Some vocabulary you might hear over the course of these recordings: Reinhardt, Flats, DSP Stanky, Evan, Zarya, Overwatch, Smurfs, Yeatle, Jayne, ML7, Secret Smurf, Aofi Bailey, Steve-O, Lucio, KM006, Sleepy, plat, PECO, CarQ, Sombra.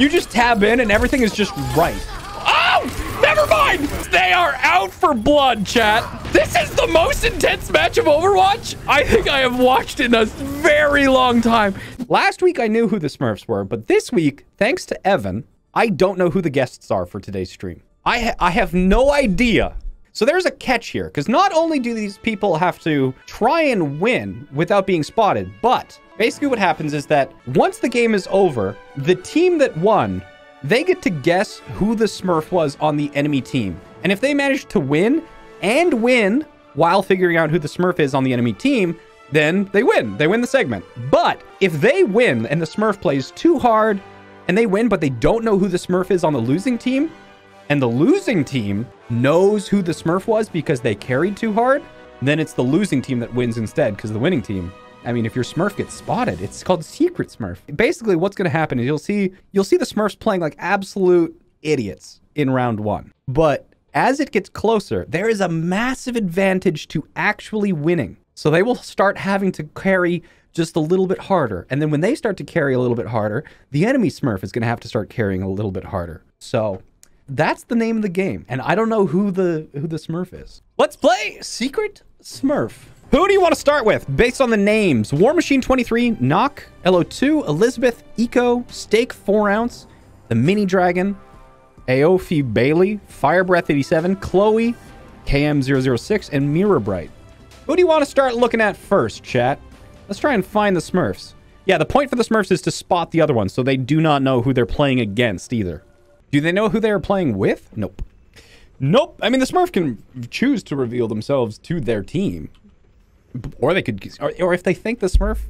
You just tab in and everything is just right. Oh, never mind. They are out for blood, chat. This is the most intense match of Overwatch I think I have watched in a very long time. Last week, I knew who the Smurfs were, but this week, thanks to Evan, I don't know who the guests are for today's stream. I have no idea. So there's a catch here, because not only do these people have to try and win without being spotted, but basically what happens is that once the game is over, the team that won, they get to guess who the Smurf was on the enemy team. And if they manage to win and win while figuring out who the Smurf is on the enemy team, then they win. They win the segment. But if they win and the Smurf plays too hard and they win, but they don't know who the Smurf is on the losing team, and the losing team knows who the Smurf was because they carried too hard, then it's the losing team that wins instead, because the winning team, I mean, if your Smurf gets spotted, it's called Secret Smurf. Basically, what's going to happen is you'll see the Smurfs playing like absolute idiots in round one. But as it gets closer, there is a massive advantage to actually winning. So they will start having to carry just a little bit harder. And then when they start to carry a little bit harder, the enemy Smurf is going to have to start carrying a little bit harder. So that's the name of the game, and I don't know who the Smurf is. Let's play Secret Smurf. Who do you want to start with based on the names? War Machine 23, Knock, LO2, Elizabeth, Eco, Steak 4 oz, the Mini Dragon, Aofi Bailey, Fire Breath 87, Chloe, KM006, and Mirror Bright. Who do you want to start looking at first, chat? Let's try and find the Smurfs. Yeah, the point for the Smurfs is to spot the other ones, so they do not know who they're playing against either. Do they know who they are playing with? Nope. Nope. I mean, the Smurf can choose to reveal themselves to their team. Or they could, or if they think the Smurf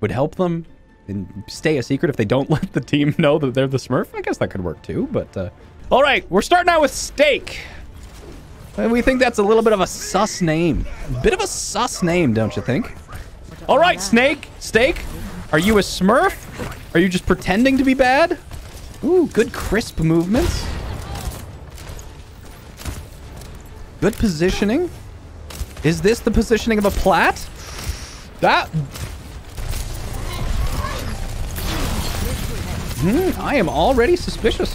would help them and stay a secret if they don't let the team know that they're the Smurf, I guess that could work too, but all right, we're starting out with Steak. We think that's a little bit of a sus name. Bit of a sus name, don't you think? All right, Snake, Steak, are you a Smurf? Are you just pretending to be bad? Ooh, good crisp movements. Good positioning. Is this the positioning of a Plat? That... I am already suspicious.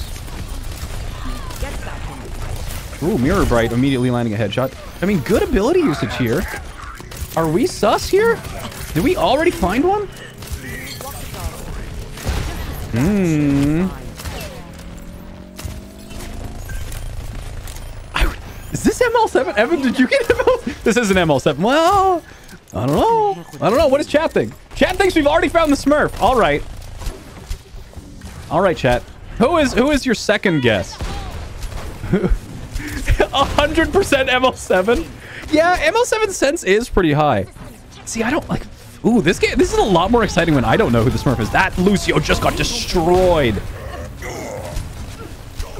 Ooh, Mirror Bright immediately landing a headshot. I mean, good ability usage here. Are we sus here? Did we already find one? Is this ML7? Evan, did you get ML7? This isn't ML7. Well, I don't know. I don't know. What does chat think? Chat thinks we've already found the Smurf. All right. All right, chat. Who is your second guess? 100% ML7? Yeah, ML7's sense is pretty high. See, I don't like... Ooh, this game. This is a lot more exciting when I don't know who the Smurf is. That Lucio just got destroyed.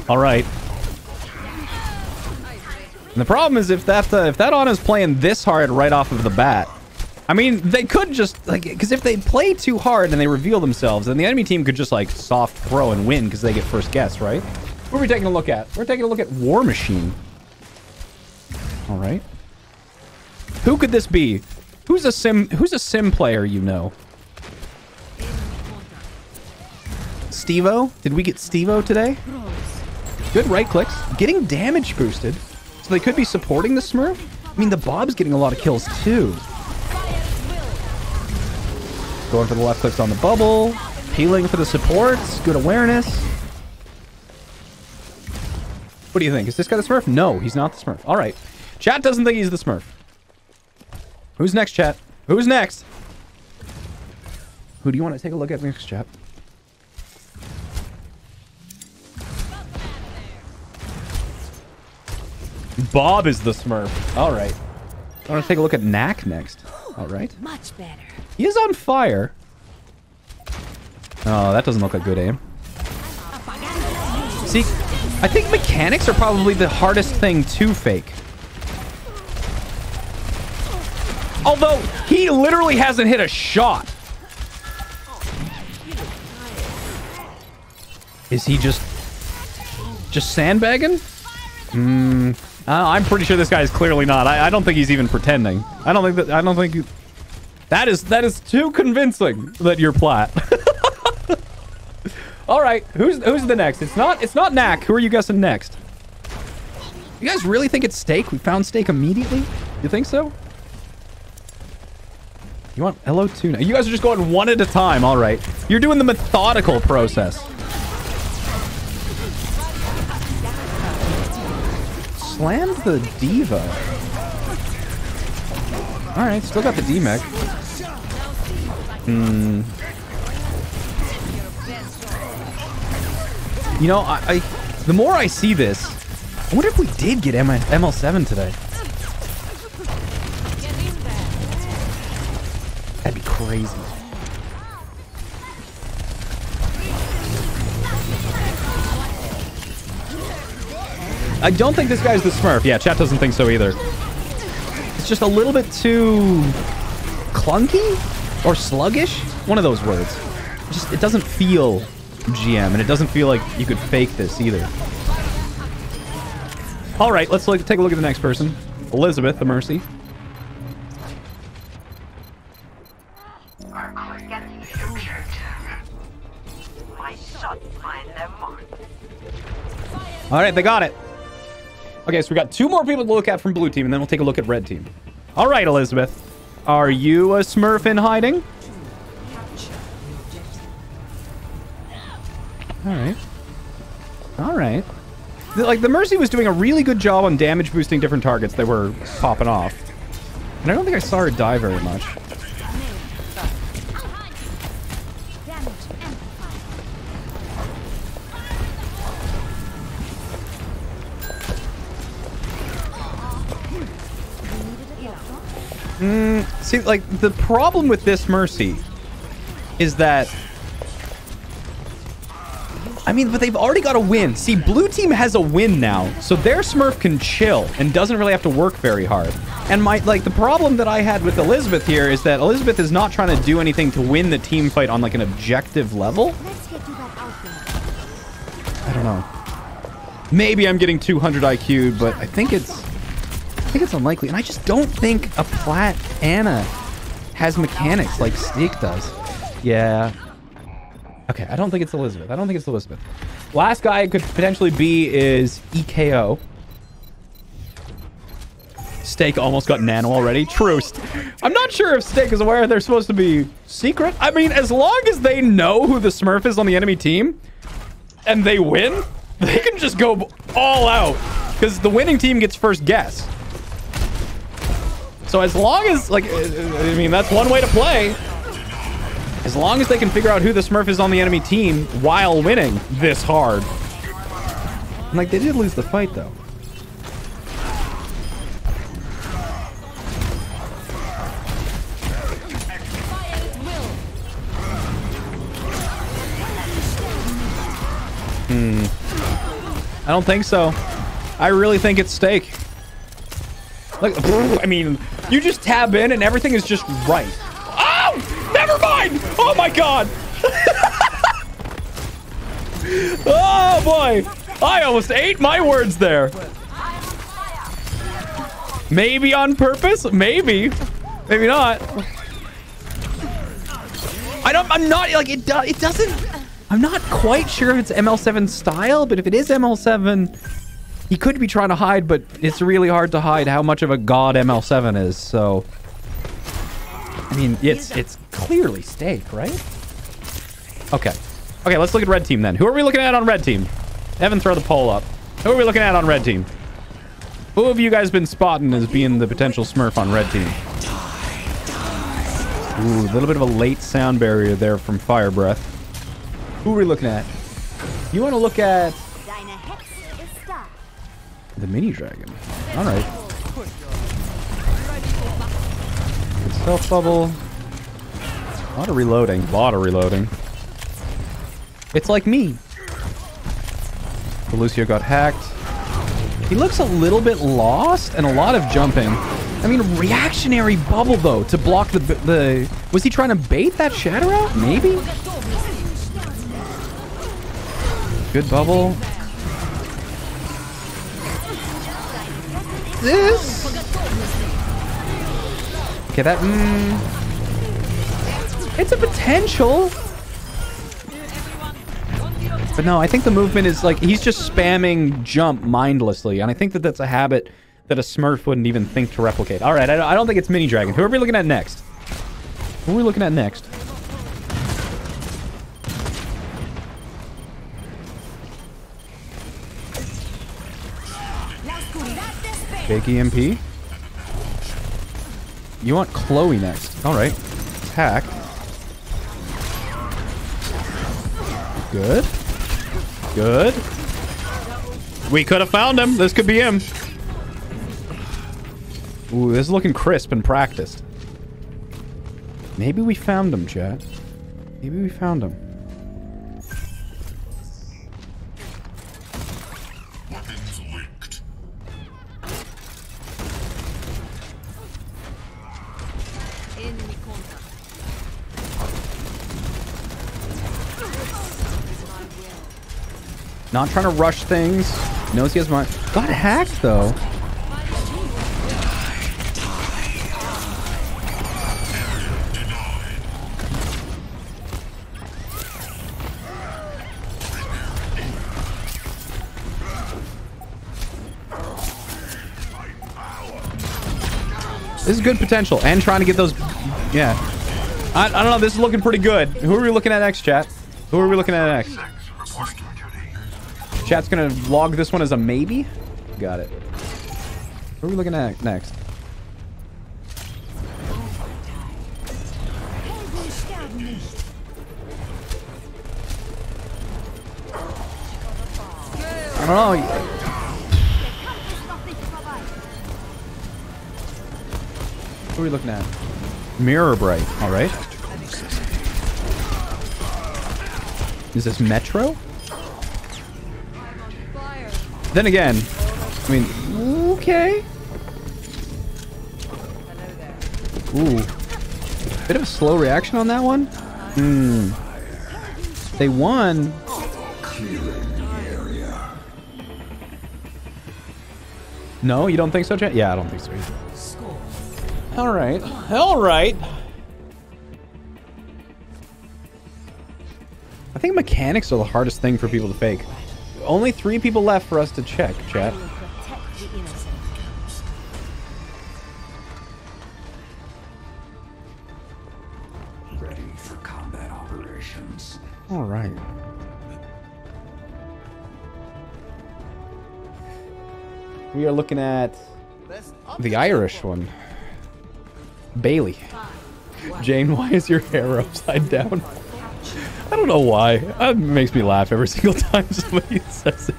All right. And the problem is if that Anna's playing this hard right off of the bat, I mean, they could just, like, because if they play too hard and they reveal themselves, then the enemy team could just, like, soft throw and win because they get first guess, right? What are we taking a look at? We're taking a look at War Machine. All right. Who could this be? Who's a sim player, you know? Steve-O? Did we get Steve-O today? Good right clicks. Getting damage boosted. So they could be supporting the Smurf? I mean, the Bob's getting a lot of kills, too. Going for the left clicks on the bubble. Healing for the supports. Good awareness. What do you think? Is this guy the Smurf? No, he's not the Smurf. All right. Chat doesn't think he's the Smurf. Who's next, chat? Who's next? Who do you want to take a look at next, chat? Bob is the Smurf. All right. I want to take a look at Knack next. All right. Much better. He is on fire. Oh, that doesn't look like good aim. See, I think mechanics are probably the hardest thing to fake. Although, he literally hasn't hit a shot. Is he just sandbagging? I'm pretty sure this guy is clearly not. I don't think he's even pretending. I don't think that is too convincing that you're Plat. All right, who's the next? It's not Knack. Who are you guessing next? You guys really think it's Steak? We found Steak immediately? You think so? You want Hello Tuna? You guys are just going one at a time. All right, you're doing the methodical process. Slammed the diva. All right, still got the D-mech. Hmm. You know, the more I see this, I wonder if we did get ML7 today. That'd be crazy. I don't think this guy's the Smurf. Yeah, chat doesn't think so either. It's just a little bit too clunky or sluggish. One of those words. Just, it doesn't feel GM, and it doesn't feel like you could fake this either. All right, let's take a look at the next person. Elizabeth, the Mercy. All right, they got it. Okay, so we got two more people to look at from blue team, and then we'll take a look at red team. All right, Elizabeth. Are you a Smurf in hiding? All right. Like, the Mercy was doing a really good job on damage boosting different targets that were popping off. And I don't think I saw her die very much. See, like, the problem with this Mercy is that... I mean, but they've already got a win. See, blue team has a win now, so their Smurf can chill and doesn't really have to work very hard. And the problem that I had with Elizabeth here is that Elizabeth is not trying to do anything to win the team fight on, like, an objective level. I don't know. Maybe I'm getting 200 IQ'd, but I think it's unlikely. And I just don't think a Plat Anna has mechanics like Steak does. Yeah. Okay, I don't think it's Elizabeth. Last guy it could potentially be is EKO. Steak almost got nano already. True. I'm not sure if Steak is aware they're supposed to be secret. I mean, as long as they know who the Smurf is on the enemy team and they win, they can just go all out because the winning team gets first guess. So as long as, that's one way to play. As long as they can figure out who the Smurf is on the enemy team while winning this hard. And, they did lose the fight, though. I don't think so. I really think it's Steak. Like, I mean, you just tab in and everything is just right. Never mind! Oh my god! Oh boy! I almost ate my words there. Maybe on purpose? Maybe. Maybe not. I'm not quite sure if it's ML7 style, but if it is ML7, he could be trying to hide, but it's really hard to hide how much of a god ML7 is, so... I mean, it's clearly Steak, right? Okay, let's look at red team then. Who are we looking at on red team? Evan, throw the poll up. Who are we looking at on red team? Who have you guys been spotting as being the potential Smurf on red team? Ooh, a little bit of a late sound barrier there from Fire Breath. Who are we looking at? You want to look at... the mini dragon. All right. Self bubble. A lot of reloading. It's like me. Lucio got hacked. He looks a little bit lost and a lot of jumping. I mean, reactionary bubble though to block the. Was he trying to bait that shatter out? Maybe. Good bubble. Okay, that... it's a potential. But no, I think the movement is like, he's just spamming jump mindlessly. And I think that that's a habit that a Smurf wouldn't even think to replicate. All right, I don't think it's Mini Dragon. Who are we looking at next? Who are we looking at next? Big EMP. You want Chloe next. All right. Attack. Good. Good. We could have found him. This could be him. Ooh, this is looking crisp and practiced. Maybe we found him, chat. Maybe we found him. Not trying to rush things. Knows he has mine. Got hacked, though. This is good potential. And trying to get those... Yeah. I don't know. This is looking pretty good. Who are we looking at next, chat? Who are we looking at next? Chat's gonna log this one as a maybe. Got it. What are we looking at next? I don't know. What are we looking at? Mirror Bright. All right. Is this Metro? Then again, I mean, okay. Ooh. Bit of a slow reaction on that one. Hmm. They won. No, you don't think so, Chad? Yeah, I don't think so either. All right. All right. I think mechanics are the hardest thing for people to fake. Only 3 people left for us to check, chat. Ready for combat operations. All right. We are looking at the Irish one. Bailey. Jane, why is your hair upside down? I don't know why. It makes me laugh every single time somebody says it.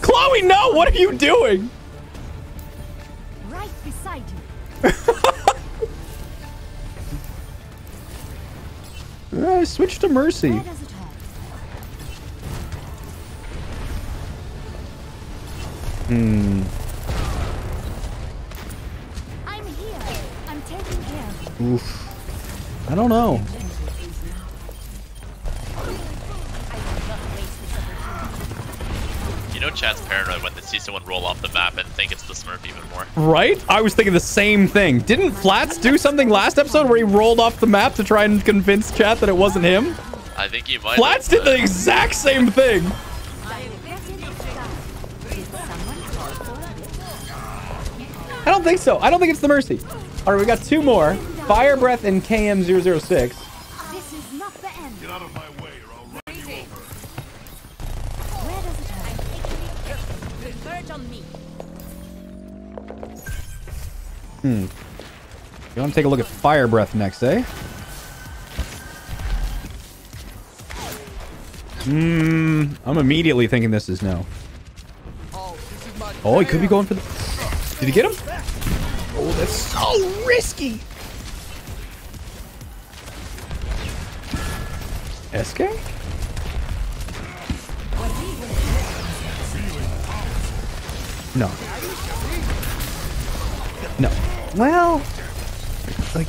Chloe, no! What are you doing? Right beside you. Switch to Mercy. Hmm. I'm here. I'm taking care of you. Oof. I don't know. You know chat's paranoid when they see someone roll off the map and think it's the Smurf even more. Right? I was thinking the same thing. Didn't Flats do something last episode where he rolled off the map to try and convince chat that it wasn't him? I think he might. Flats did the exact same thing. I don't think so. I don't think it's the Mercy. All right, we got 2 more. Fire Breath and KM006. This is not the end. Get out of my way or I'll run you over. Hmm. You want to take a look at Fire Breath next, eh? Hmm. I'm immediately thinking this is no. Oh, he could be going for the... Did he get him? Oh, that's so risky. SK? No. No. Well, like...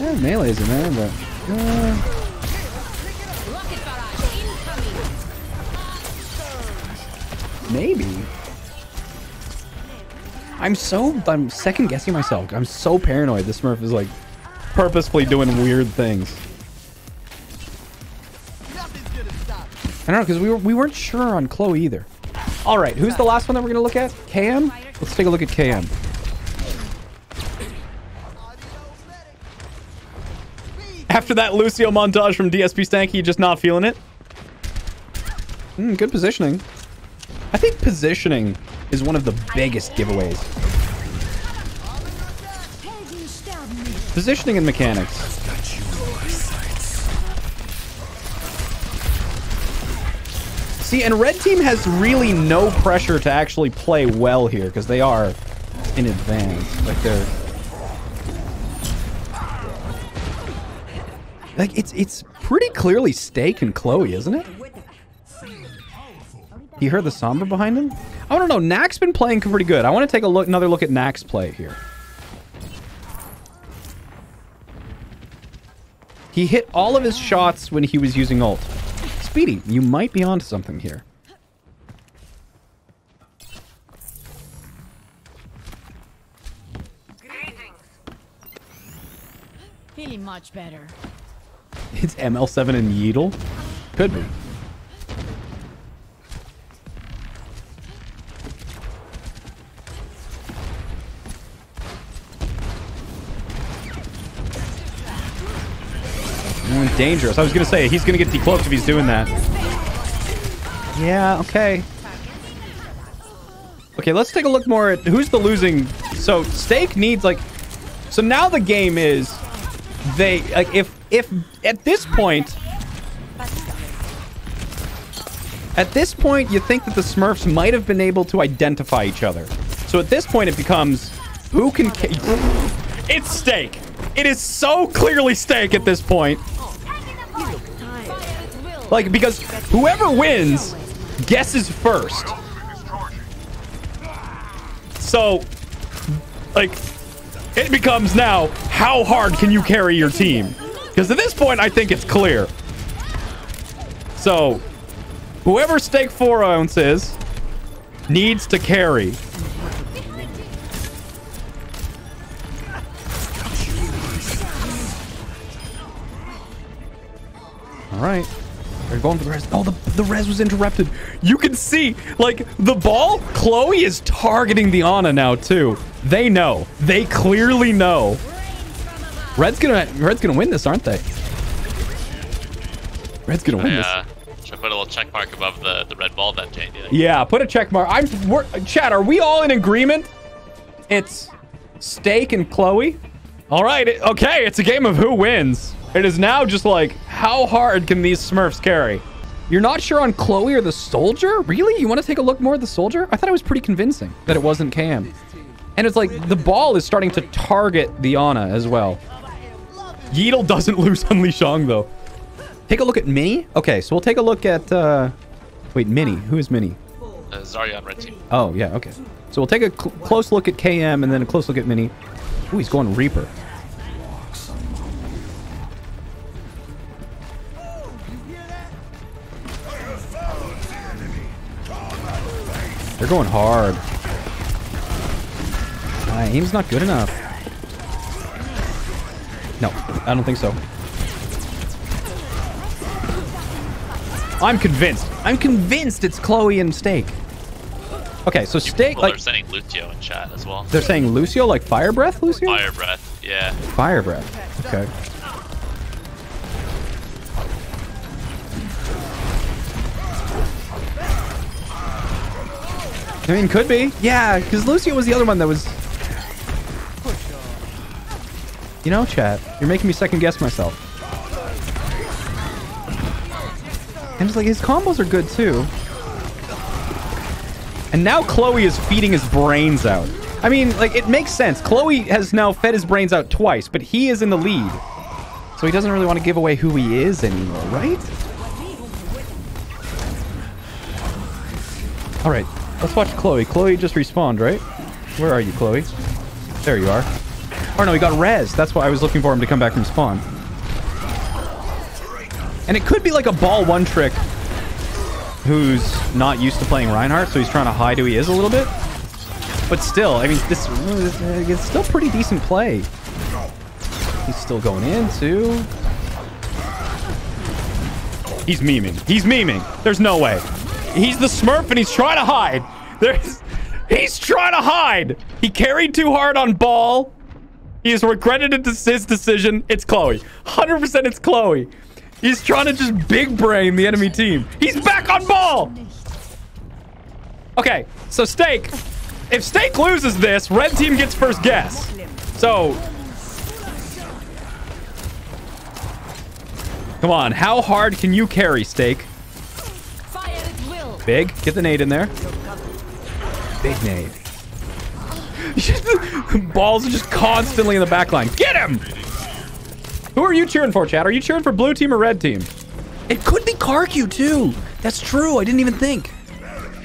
Yeah, melee's it, man, but... Maybe. I'm second guessing myself. I'm so paranoid. This Smurf is like purposefully doing weird things. I don't know, because we weren't sure on Chloe either. All right, who's the last one that we're gonna look at? KM? Let's take a look at KM. After that Lucio montage from DSP Stanky, just not feeling it. Good positioning. I think positioning is one of the biggest giveaways. Positioning and mechanics. See, and red team has really no pressure to actually play well here because they are in advance. Like they're... Like, it's pretty clearly Steak and Chloe, isn't it? He heard the Sombra behind him? I don't know. Nak's been playing pretty good. I want to take a look, another look at Nak's play here. He hit all of his shots when he was using ult. Speedy, you might be onto something here. Feeling much better. It's ML7 and Yeatle? Could be. Dangerous. I was going to say, he's going to get decloaked if he's doing that. Yeah, okay. Okay, let's take a look more at who's the losing. So, Stake needs, like... So now the game is... They, like, if at this point... At this point, you think that the Smurfs might have been able to identify each other. So at this point, it becomes... Who can... It's Stake! It is so clearly Stake at this point. Like, because whoever wins guesses first. So, like, it becomes now, how hard can you carry your team? Because at this point, I think it's clear. So, whoever Stake 4 ounce is needs to carry. All right. They're going for the res. Oh, the res was interrupted. You can see, like, the ball. Chloe is targeting the Ana now, too. They know. They clearly know. Red's gonna win this, aren't they? Red's gonna win this. Should I put a little check mark above the red ball then, Jane? Yeah, put a check mark. Chat, are we all in agreement? It's Steak and Chloe. All right. Okay, it's a game of who wins. It is now just like, how hard can these Smurfs carry? You're not sure on Chloe or the soldier? Really? You want to take a look more at the soldier? I thought it was pretty convincing that it wasn't Cam. And it's like, the ball is starting to target the Ana as well. Yeatle doesn't lose on Li Shang, though. Take a look at Minnie? Okay, so we'll take a look at... Wait, Minnie. Who is Minnie? Zarya on red team. Oh, yeah, okay. So we'll take a close look at KM and then a close look at Minnie. Ooh, he's going Reaper. They're going hard. My aim's not good enough. No, I don't think so. I'm convinced. I'm convinced it's Chloe and Steak. Okay, so Steak... Well, like, they're saying Lucio in chat as well. They're saying Lucio, like Fire Breath Lucio? Fire Breath, yeah. Fire Breath, okay. I mean, could be. Yeah, because Lucio was the other one that was... You know, chat, you're making me second guess myself. And it's like, his combos are good, too. And now Chloe is feeding his brains out. I mean, like, it makes sense. Chloe has now fed his brains out twice, but he is in the lead. So he doesn't really want to give away who he is anymore, right? All right. Let's watch Chloe. Chloe just respawned, right? Where are you, Chloe? There you are. Oh, no, he got res. That's why I was looking for him to come back from spawn. And it could be like a ball one trick who's not used to playing Reinhardt, so he's trying to hide who he is a little bit. But still, I mean, it's still pretty decent play. He's still going in, too. He's memeing. He's memeing. There's no way. He's the Smurf, and he's trying to hide. He's trying to hide. He carried too hard on ball. He has regretted his decision. It's Chloe. 100% it's Chloe. He's trying to just big brain the enemy team. He's back on ball. Okay, so Stake. If Stake loses this, red team gets first guess. So... Come on, how hard can you carry, Stake? Big, get the nade in there. Big nade. Balls are just constantly in the back line. Get him! Who are you cheering for, chat? Are you cheering for blue team or red team? It could be CarQ, too. That's true. I didn't even think.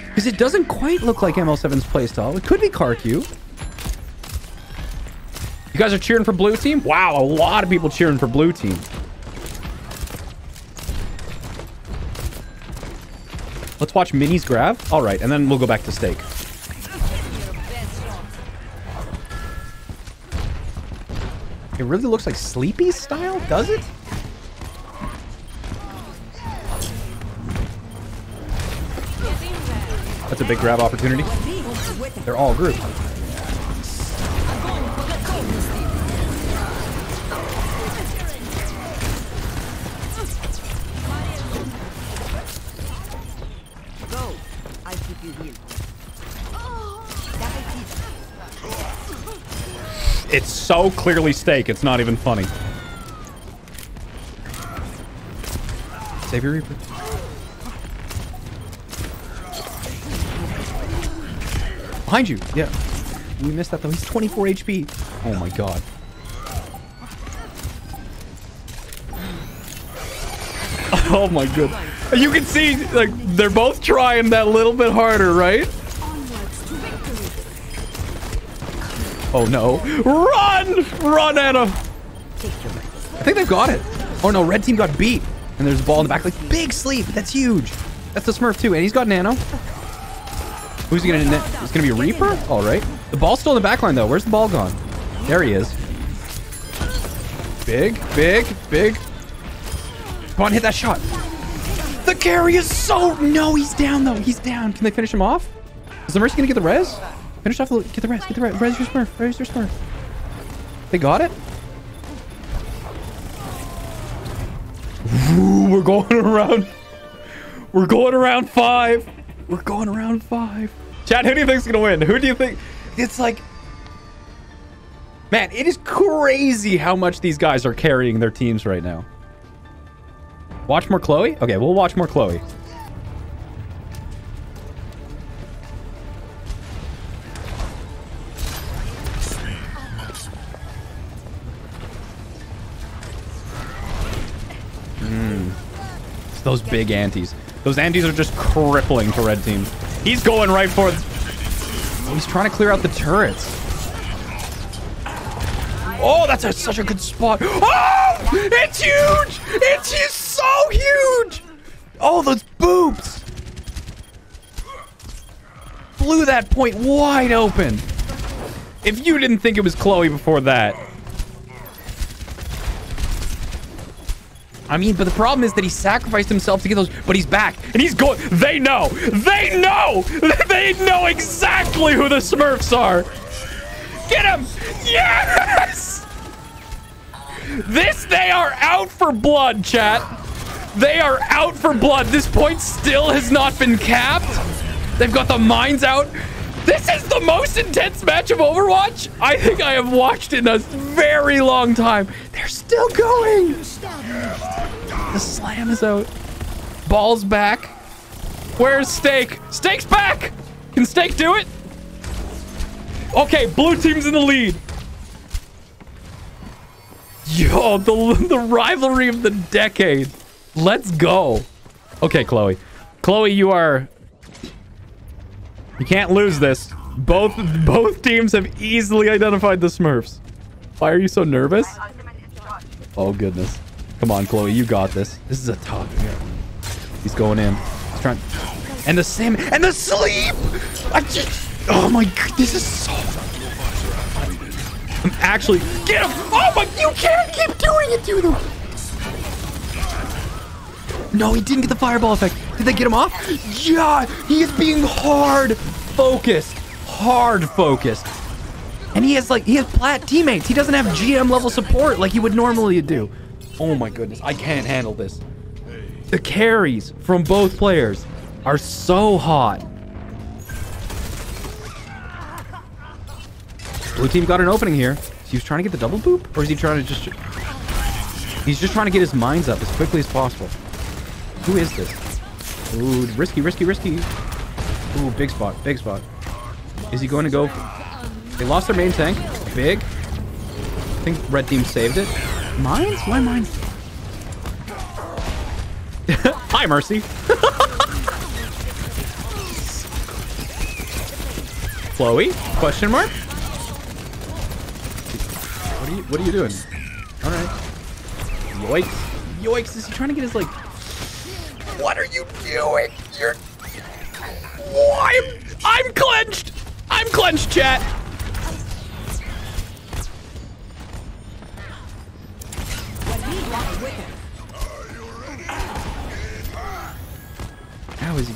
Because it doesn't quite look like ML7's playstyle. It could be CarQ. You guys are cheering for blue team? Wow, a lot of people cheering for blue team. Let's watch Minnie's grab. All right, and then we'll go back to Stake. It really looks like Sleepy style, does it? That's a big grab opportunity. They're all grouped. It's so clearly Stake, it's not even funny. Save your Reaper. Behind you! Yeah. We missed that though. He's 24 HP. Oh my god. Oh my god. You can see, like, they're both trying that little bit harder, right? Oh no. Run! Run at him! I think they've got it. Oh no, red team got beat. And there's a ball in the back. Like, big sleep. That's huge. That's the Smurf too. And he's got nano. Who's he gonna net? It's gonna be a Reaper? Alright. The ball's still in the backline though. Where's the ball gone? There he is. Big, big, big. Come on, hit that shot. The carry is so... No, he's down though. He's down. Can they finish him off? Is the Mercy gonna get the res? Finish off the loot. Get the rest. Get the rest. Res your Smurf. Res your Smurf. They got it? Ooh, we're going around. We're going around five. We're going around five. Chat, who do you think's gonna win? Who do you think? It's like... Man, it is crazy how much these guys are carrying their teams right now. Watch more Chloe? Okay, we'll watch more Chloe. Those big antis. Those antis are just crippling to red team. He's going right for it. He's trying to clear out the turrets. Oh, that's such a good spot. Oh, it's huge. It's just so huge. Oh, those boobs. Blew that point wide open. If you didn't think it was Chloe before that. I mean, but the problem is that he sacrificed himself to get those, but he's back, and he's going, they know! They know! They know exactly who the Smurfs are! Get him! Yes! This, they are out for blood, chat. They are out for blood. This point still has not been capped. They've got the mines out. This is the most intense match of Overwatch I think I have watched in a very long time. They're still going. The slam is out. Ball's back. Where's Stake? Stake's back. Can Stake do it? Okay, blue team's in the lead. Yo, the rivalry of the decade. Let's go. Okay, Chloe. Chloe, you are... You can't lose this. Both teams have easily identified the Smurfs. Why are you so nervous? Oh, goodness. Come on, Chloe. You got this. This is a top. He's going in. He's trying. And the sim. And the sleep! I just... Oh my god, this is so... I'm actually... Get him! Oh my... You can't keep doing it to them! No, he didn't get the fireball effect. Did they get him off? Yeah! He is being hard focused. Hard focused. And he has, like, he has plat teammates. He doesn't have GM level support like he would normally do. Oh my goodness, I can't handle this. The carries from both players are so hot. Blue team got an opening here. He was trying to get the double boop, or is he trying to just... He's just trying to get his mines up as quickly as possible. Who is this? Ooh, risky, risky, risky. Ooh, big spot, big spot. Is he going to go... They lost their main tank. Big. I think red team saved it. Mines? Why mines? Hi, Mercy. Chloe? Question mark? What are you doing? All right. Yoikes. Yoikes. Is he trying to get his, like... What are you doing? You're... Oh, I'm clenched. I'm clenched, chat. How is he?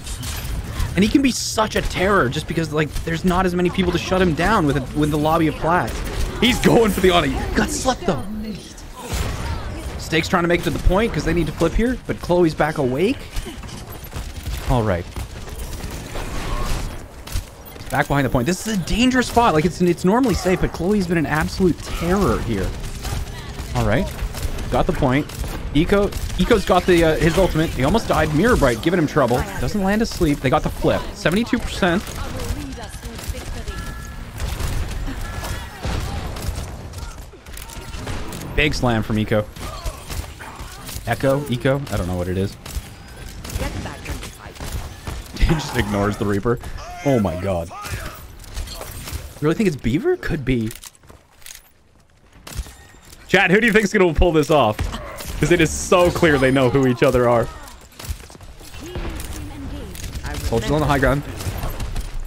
And he can be such a terror just because, like, there's not as many people to shut him down with the lobby of Flats. He's going for the auto. Got slept though. Snake's trying to make it to the point because they need to flip here, but Chloe's back awake. All right. Back behind the point. This is a dangerous spot. Like, it's normally safe, but Chloe's been an absolute terror here. All right. Got the point. Eco's got the his ultimate. He almost died. Mirror Bright giving him trouble. Doesn't land asleep. They got the flip. 72%. Big slam from Eco. Eco? I don't know what it is. He just ignores the Reaper. Oh my god. Really think it's Beaver? Could be. Chat, who do you think's gonna pull this off? Because it is so clear they know who each other are. Soldier's on the high ground.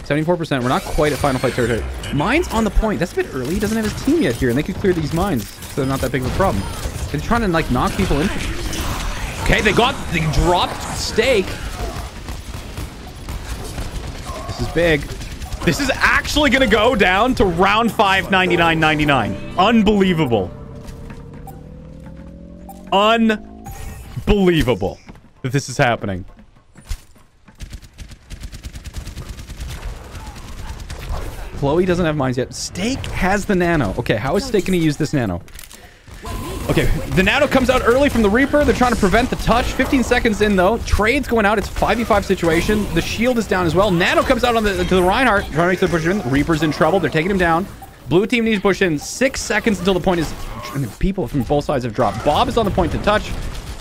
74%. We're not quite at Final Fight territory. Mines on the point. That's a bit early. He doesn't have his team yet here, and they could clear these mines, so they're not that big of a problem. They're trying to, like, knock people in. Okay, they dropped Stake. This is big. This is actually going to go down to round 5, 99.99. Unbelievable. Unbelievable that this is happening. Chloe doesn't have mines yet. Stake has the nano. Okay, how is Stake going to use this nano? Okay, the nano comes out early from the Reaper. They're trying to prevent the touch. 15 seconds in, though. Trade's going out. It's 5v5 situation. The shield is down as well. Nano comes out on to the Reinhardt. Trying to make the push in. Reaper's in trouble. They're taking him down. Blue team needs to push in. 6 seconds until the point is... People from both sides have dropped. Bob is on the point to touch.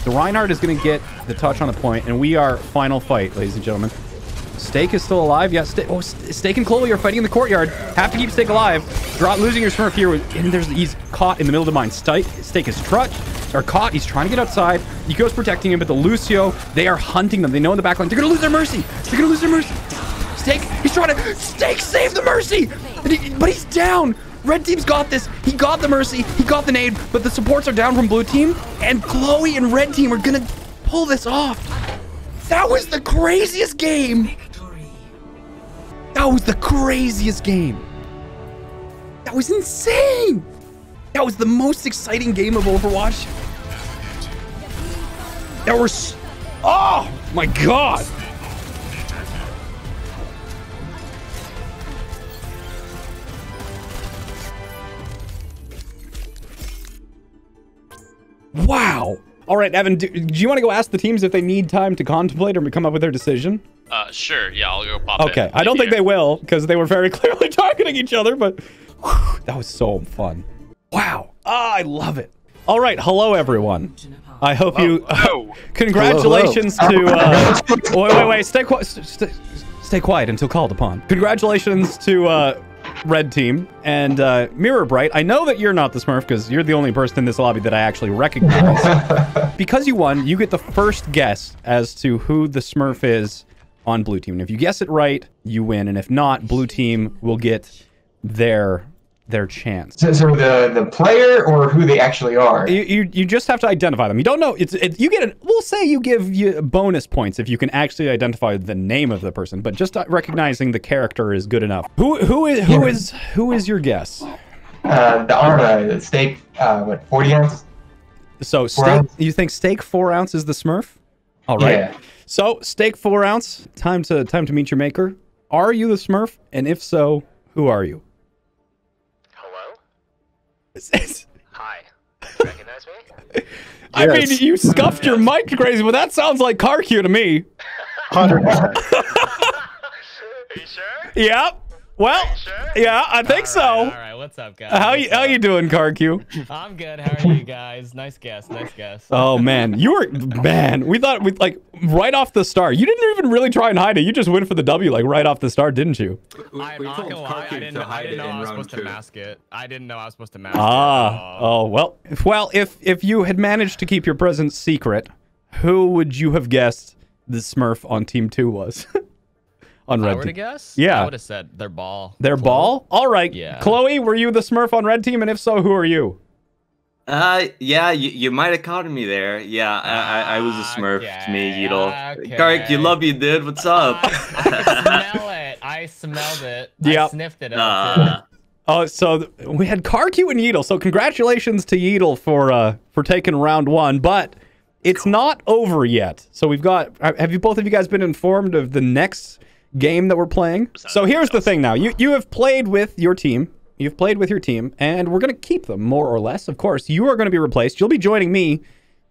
The Reinhardt is going to get the touch on the point, and we are final fight, ladies and gentlemen. Stake is still alive. Yeah, Stake and Chloe are fighting in the courtyard. Have to keep Stake alive. Drop losing your Smurf here. And he's caught in the middle of the mine. Stake is caught. He's trying to get outside. Eco's protecting him, but the Lucio, they are hunting them. They know in the back line. They're going to lose their Mercy. They're going to lose their Mercy. Stake, he's trying to... Stake saved the Mercy! But he's down. Red team's got this. He got the Mercy. He got the nade, but the supports are down from blue team. And Chloe and red team are going to pull this off. That was the craziest game. That was the craziest game. That was insane. That was the most exciting game of Overwatch. There were... Oh, my God. Wow. All right, Evan, do you want to go ask the teams if they need time to contemplate or come up with their decision? Sure. Yeah, I'll go pop okay. I don't think they will because they were very clearly targeting each other, but whew, that was so fun. Wow. Ah, I love it. All right. Hello, everyone. I hope you... congratulations to... Wait. Stay quiet until called upon. Congratulations to... Red team and Mirror Bright. I know that you're not the Smurf because you're the only person in this lobby that I actually recognize. Because you won, you get the first guess as to who the Smurf is on blue team. And if you guess it right, you win. And if not, blue team will get their chance. So the player or who they actually are? You just have to identify them. You don't know. You get an, we'll say you give you bonus points if you can actually identify the name of the person, but just recognizing the character is good enough. Who is your guess? The armor, steak, what, 40 ounce? So steak, ounce? You think steak 4 ounce is the Smurf? All right. Yeah. So steak 4 ounce, time to meet your maker. Are you the Smurf? And if so, who are you? Hi. You recognize me? I mean, you scuffed your mic crazy, but that sounds like CarQ to me. 100%. Are you sure? Yeah. Well, sure? Yeah, I think so. All right, what's up, guys? How you doing, CarQ? I'm good. How are you guys? Nice guess. Nice guess. Oh man, you were we thought we right off the start. You didn't even really try and hide it. You just went for the W like right off the start, didn't you? I'm not gonna lie. I didn't know I was supposed to mask it. I didn't know I was supposed to mask it. Oh well. Well, if you had managed to keep your presence secret, who would you have guessed the Smurf on Team 2 was? On red team. I would have guessed? Yeah. I would have said their ball. Their Chloe. Ball? All right. Yeah. Chloe, were you the Smurf on red team? And if so, who are you? Yeah, you might have caught me there. Yeah, I was a Smurf to me, Yeatle. Okay. Kark, you love you, dude. What's up? I smell it. I smelled it. Yep. I sniffed it. Oh, so we had CarQ and Yeatle. So congratulations to Yeatle for taking round 1. But it's not over yet. So we've got... Have you both of you guys been informed of the next... game that we're playing? So here's the thing now. You have played with your team. You've played with your team, and we're going to keep them more or less. Of course, you are going to be replaced. You'll be joining me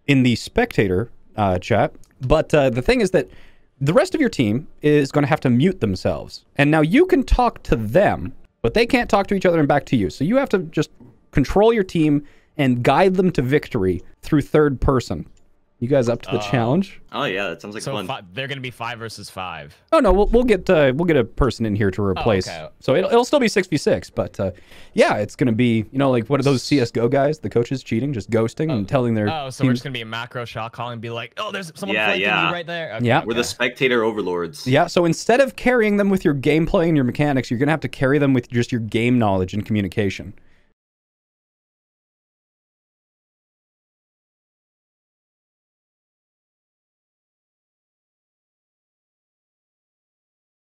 in the spectator chat. But the thing is that the rest of your team is going to have to mute themselves. And now you can talk to them, but they can't talk to each other and back to you. So you have to just control your team and guide them to victory through third person. You guys up to the challenge? Oh yeah, that sounds like fun. So they're gonna be 5 versus 5. Oh no, we'll get a person in here to replace. Oh, okay. So it'll still be 6v6, but yeah, it's gonna be like what are those CS:GO guys? The coaches cheating, just ghosting and telling their. Oh, so teams... we're just gonna be a macro shot call and be like, oh, there's someone flanking you right there. Okay, we're the spectator overlords. Yeah, so instead of carrying them with your gameplay and your mechanics, you're gonna have to carry them with just your game knowledge and communication.